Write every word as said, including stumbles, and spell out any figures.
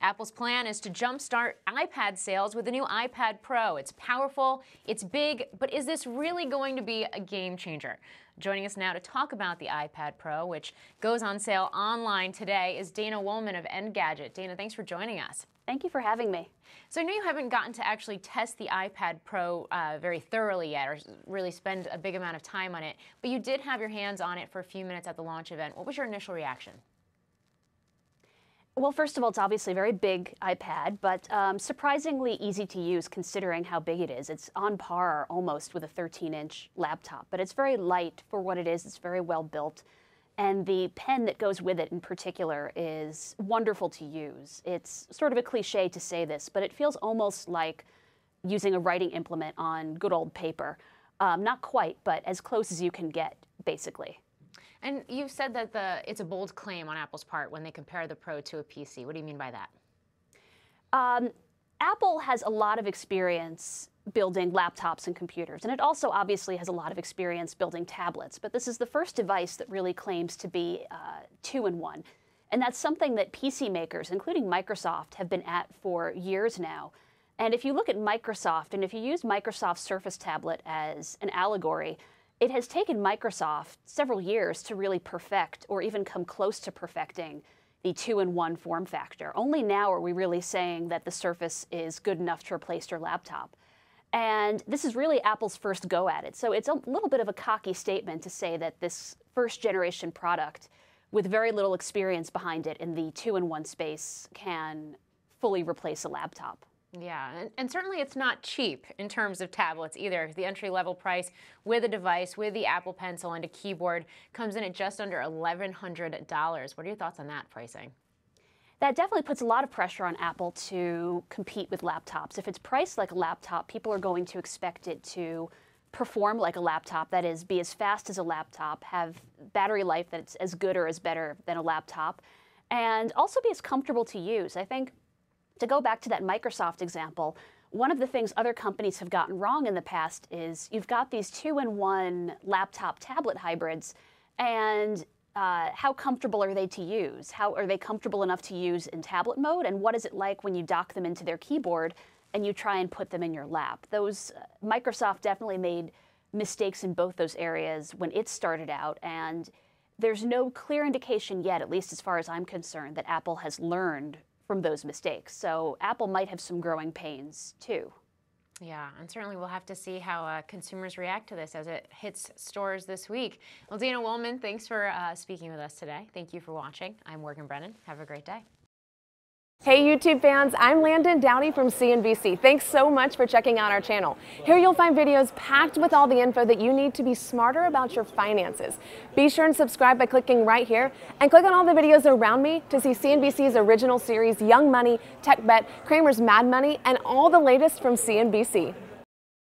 Apple's plan is to jumpstart iPad sales with the new iPad Pro. It's powerful, it's big, but is this really going to be a game changer? Joining us now to talk about the iPad Pro, which goes on sale online today, is Dana Wollman of Engadget. Dana, thanks for joining us. Thank you for having me. So I know you haven't gotten to actually test the iPad Pro uh, very thoroughly yet, or really spend a big amount of time on it, but you did have your hands on it for a few minutes at the launch event. What was your initial reaction? Well, first of all, it's obviously a very big iPad, but um, surprisingly easy to use considering how big it is. It's on par almost with a thirteen inch laptop, but it's very light for what it is. It's very well built. And the pen that goes with it in particular is wonderful to use. It's sort of a cliche to say this, but it feels almost like using a writing implement on good old paper. Um, not quite, but as close as you can get, basically. And you've said that the, it's a bold claim on Apple's part when they compare the Pro to a P C. What do you mean by that? Um, Apple has a lot of experience building laptops and computers, and it also obviously has a lot of experience building tablets. But this is the first device that really claims to be uh, two-in-one. And that's something that P C makers, including Microsoft, have been at for years now. And if you look at Microsoft, and if you use Microsoft's Surface tablet as an allegory, it has taken Microsoft several years to really perfect or even come close to perfecting the two-in-one form factor. Only now are we really saying that the Surface is good enough to replace your laptop. And this is really Apple's first go at it. So it's a little bit of a cocky statement to say that this first-generation product with very little experience behind it in the two-in-one space can fully replace a laptop. Yeah, and, and certainly it's not cheap in terms of tablets either. The entry-level price with a device, with the Apple Pencil and a keyboard, comes in at just under eleven hundred dollars. What are your thoughts on that pricing? That definitely puts a lot of pressure on Apple to compete with laptops. If it's priced like a laptop, people are going to expect it to perform like a laptop, that is, be as fast as a laptop, have battery life that's as good or as better than a laptop, and also be as comfortable to use. I think to go back to that Microsoft example, one of the things other companies have gotten wrong in the past is you've got these two-in-one laptop tablet hybrids, and uh, how comfortable are they to use? How are they comfortable enough to use in tablet mode? And what is it like when you dock them into their keyboard and you try and put them in your lap? Those uh, Microsoft definitely made mistakes in both those areas when it started out, and there's no clear indication yet, at least as far as I'm concerned, that Apple has learned from those mistakes. So Apple might have some growing pains too. Yeah, and certainly we'll have to see how uh, consumers react to this as it hits stores this week. Well, Dana Wollman, thanks for uh, speaking with us today. Thank you for watching. I'm Morgan Brennan. Have a great day. Hey YouTube fans, I'm Landon Downey from C N B C. Thanks so much for checking out our channel. Here you'll find videos packed with all the info that you need to be smarter about your finances. Be sure and subscribe by clicking right here, and click on all the videos around me to see C N B C's original series, Young Money, Tech Bet, Cramer's Mad Money, and all the latest from C N B C.